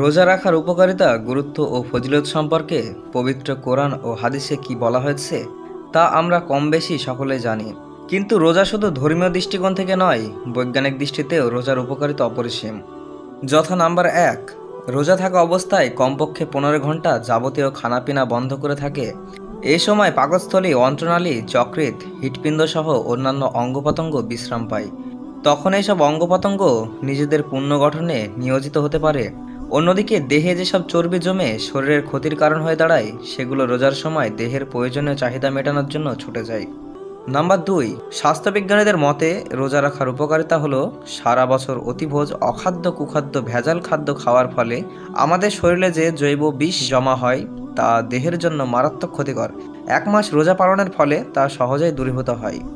রোজা রাখার উপকারিতা গুরুত্ব ও ফজিলত সম্পর্কে পবিত্র কোরআন ও হাদিসে কি বলা হয়েছে তা আমরা কম বেশি সকলে জানি। কিন্তু রোজা শুধু ধর্মীয় দৃষ্টিকোণ থেকে নয়, বৈজ্ঞানিক দৃষ্টিতেও রোজার উপকারিতা অপরিসীম। যথা নাম্বার 1, রোজা থাকা অবস্থায় কমপক্ষে 15 ঘন্টা যাবতীয় খানাপিনা বন্ধ করে থাকে। এই সময় পাকস্থলী, অন্ত্রনালী, যকৃৎ, হৃৎপিণ্ডসহ অন্যান্য অঙ্গপ্রত্যঙ্গ বিশ্রাম পায়। তখন এইসব অঙ্গপ্রত্যঙ্গ নিজেদের পূর্ণ গঠনে নিয়োজিত হতে পারে। অন্যদিকে দেহে যেসব চর্বি জমে শরীরের ক্ষতির কারণ হয়ে দাঁড়ায় সেগুলো রোজার সময় দেহের প্রয়োজনীয় চাহিদা মেটানোর জন্য ছুটে যায়। নাম্বার 2, স্বাস্থ্যবিজ্ঞানীদের মতে রোজা রাখার উপকারিতা হলো সারা বছর অতিভোজ, অখাদ্য, কুখাদ্য, ভেজাল খাদ্য খাওয়ার ফলে আমাদের শরীরে যে জৈব বিষ জমা হয় তা দেহের জন্য মারাত্মক ক্ষতিকর। 1 মাস রোজা পালনের ফলে তা সহজেই দূরীভূত হয়।